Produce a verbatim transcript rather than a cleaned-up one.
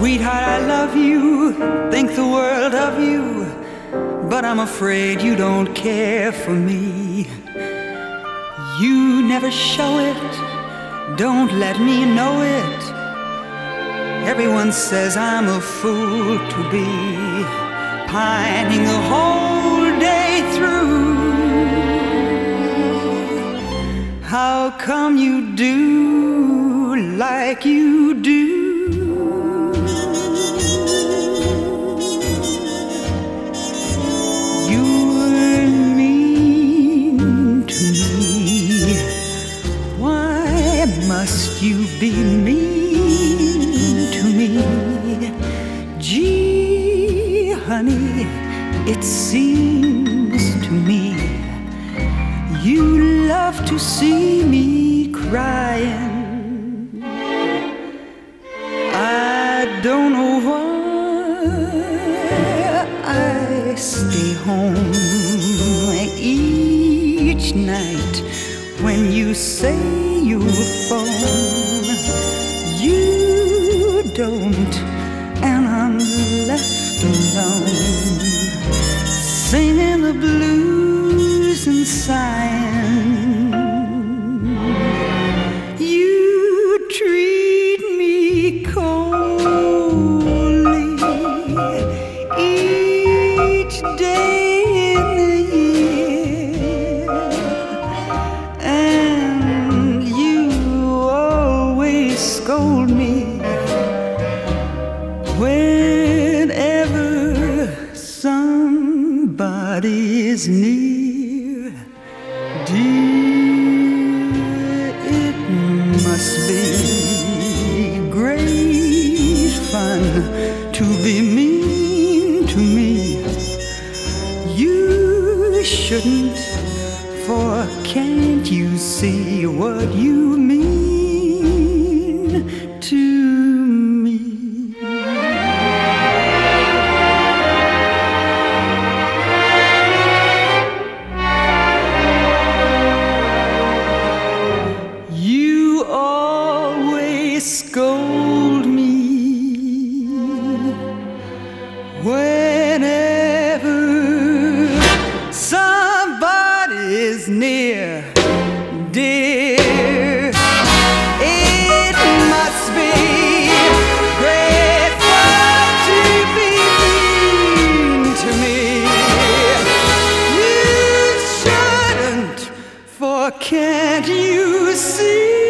Sweetheart, I love you, think the world of you, but I'm afraid you don't care for me. You never show it, don't let me know it. Everyone says I'm a fool to be pining the whole day through. How come you do like you do? Must you be mean to me? Gee, honey, it seems to me you love to see me crying. I don't know why I stay home each night when you say you'll phone. You don't, and I'm left alone, singing the blues and sighing. You treat me coldly each day. Scold me whenever somebody's near. Dear, it must be great fun to be mean to me. You shouldn't, for can't you see what you mean? Scold me whenever somebody's near, dear. It must be great fun to be mean to me. You shouldn't, for can't you see?